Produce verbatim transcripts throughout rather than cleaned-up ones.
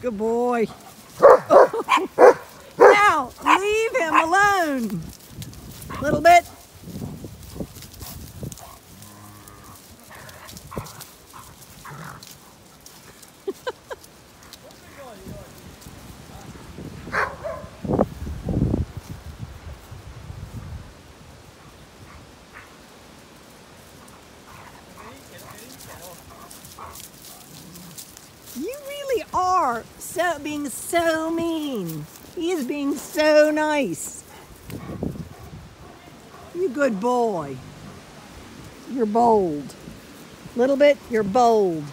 Good boy. Now, leave him alone. Little bit. You really are so being so mean. He is being so nice. You good boy. You're bold. Little bit, you're bold.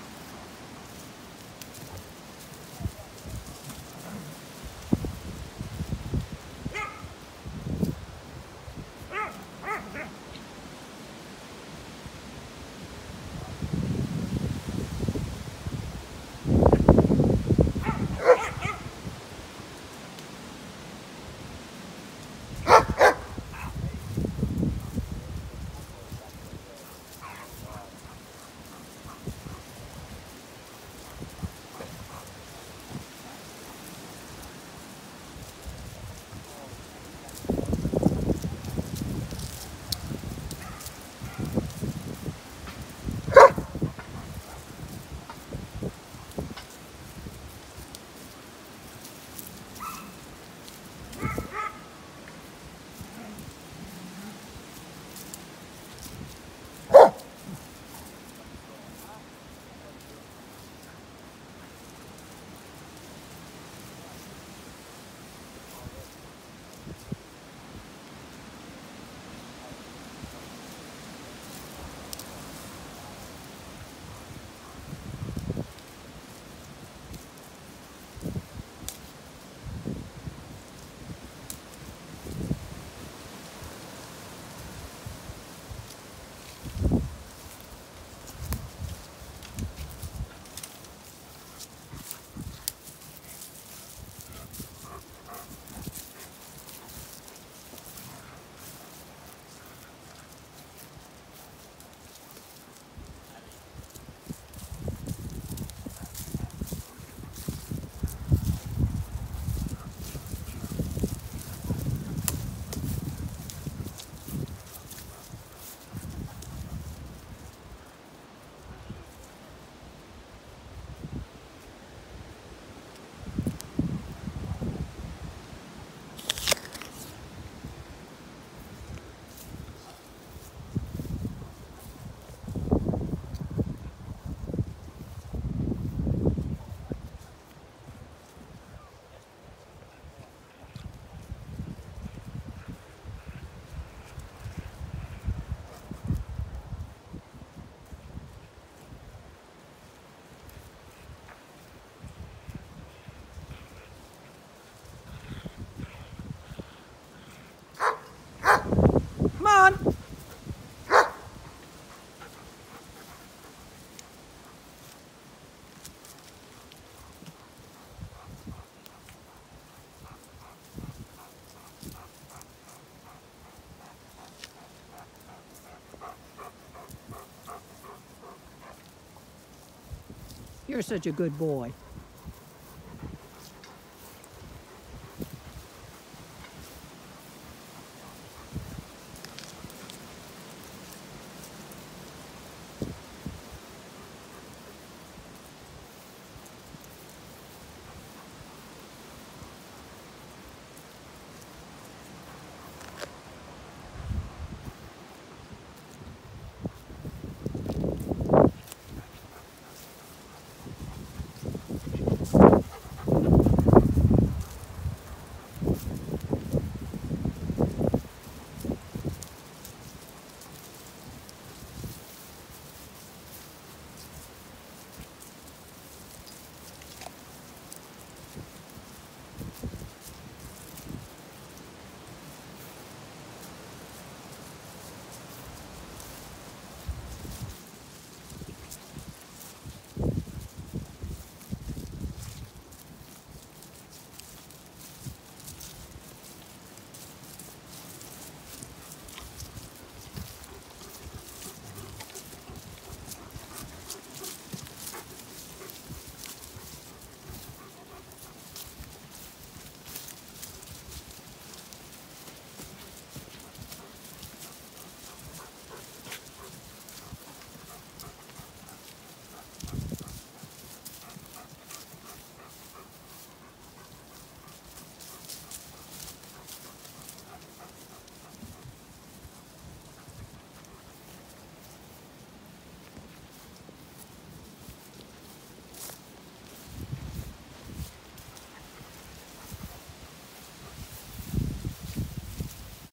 You're such a good boy.